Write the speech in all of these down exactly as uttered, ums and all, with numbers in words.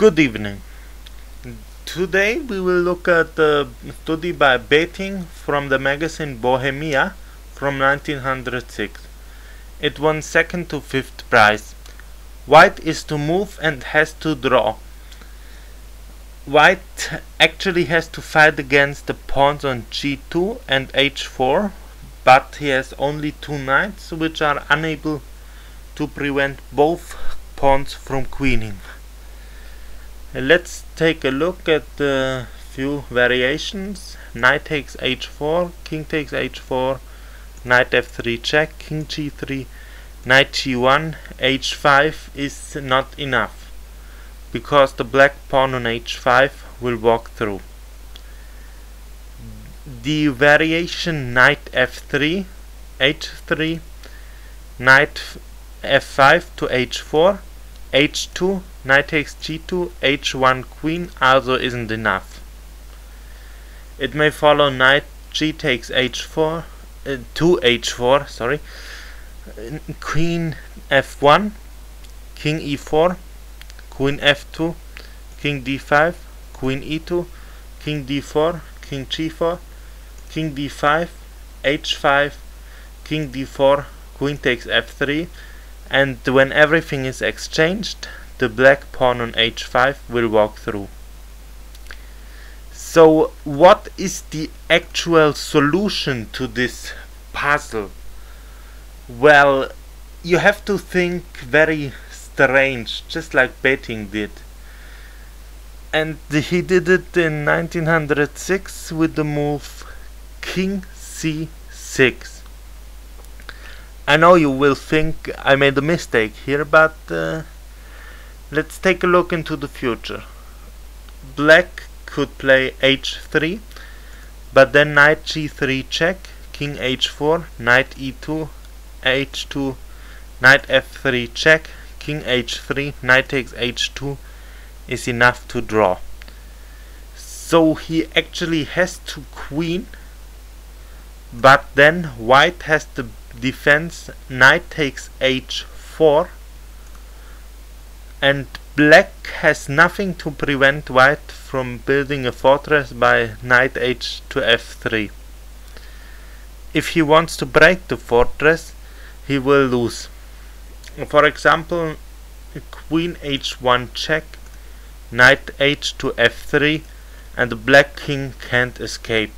Good evening. Today we will look at a study by Behting from the magazine Bohemia from nineteen oh six. It won second to fifth prize. White is to move and has to draw. White actually has to fight against the pawns on g two and h four, but he has only two knights which are unable to prevent both pawns from queening. Let's take a look at a few variations. Knight takes h four, king takes h four, knight f three check, king g three, knight g one, h five is not enough because the black pawn on h five will walk through. The variation knight f three, h three, knight f five to h four, h two, knight takes g two, h one queen also isn't enough. It may follow knight g takes h four, uh, to h four, sorry, queen f one, king e four, queen f two, king d five, queen e two, king d four, king g four, king d five, h five, king d four, queen takes f three, and when everything is exchanged, the black pawn on h five will walk through. So what is the actual solution to this puzzle? Well, you have to think very strange, just like Behting did. And he did it in nineteen oh six with the move king c six. I know you will think I made a mistake here, but uh, let's take a look into the future. Black could play h three, but then knight g three check, king h four, knight e two, h two, knight f three check, king h three, knight takes h two is enough to draw. So he actually has to queen, but then white has the defense knight takes h four, and black has nothing to prevent white from building a fortress by knight h to f three. If he wants to break the fortress, he will lose. For example, queen h one check, knight h to f three, and the black king can't escape.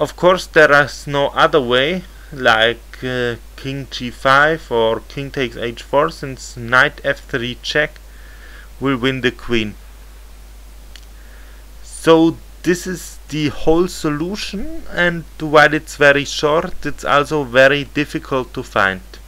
Of course, there is no other way, like uh, king g five or king takes h four, since knight f three check will win the queen. So this is the whole solution, and while it's very short, it's also very difficult to find.